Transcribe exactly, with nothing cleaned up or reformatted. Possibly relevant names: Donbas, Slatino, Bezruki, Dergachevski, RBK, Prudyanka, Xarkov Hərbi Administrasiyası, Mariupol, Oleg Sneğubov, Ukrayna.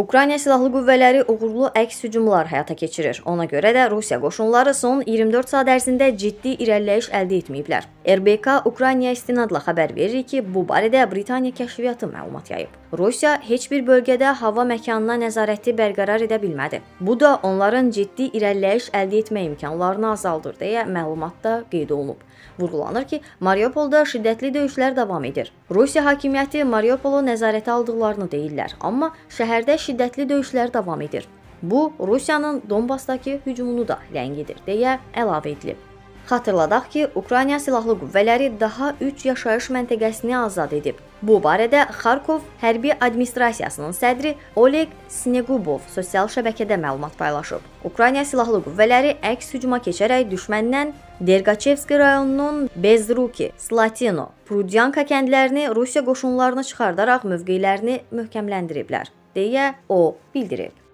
Ukrayna Silahlı Qüvvələri uğurlu əks hücumlar həyata keçirir. Ona görə də Rusiya qoşunları son iyirmi dörd saat ərzində ciddi irəliləyiş əldə etməyiblər. R B K Ukraynaya istinadla xəbər verir ki, bu barədə Britaniya kəşfiyyatı məlumat yayıb. Rusiya heç bir bölgədə hava məkanına nəzarəti bərqərar edə bilmədi. Bu da onların ciddi irəliləyiş əldə etmə imkanlarını azaldır deyə məlumatda qeyd olunub. Vurğulanır ki, Mariupolda şiddətli döyüşlər davam edir. Rusiya hakimiyyəti Mariupolu nəzarətə aldıqlarını deyirlər, amma şəhərdə şiddətli döyüşlər davam edir. Bu, Rusiyanın Donbasdakı hücumunu da ləngidir, deyə əlavə edilib. Xatırladaq ki, Ukrayna Silahlı Qüvvələri daha üç yaşayış məntəqəsini azad edib. Bu barədə Xarkov Hərbi Administrasiyasının sədri Oleg Sneğubov sosial şəbəkədə məlumat paylaşıb. Ukrayna Silahlı Qüvvələri əks hücuma keçərək düşməndən Dergachevski rayonunun Bezruki, Slatino, Prudyanka kəndlərini Rusiya qoşunlarını çıxardaraq mövqelərini möhkəmləndiriblər, deyə o bildirib.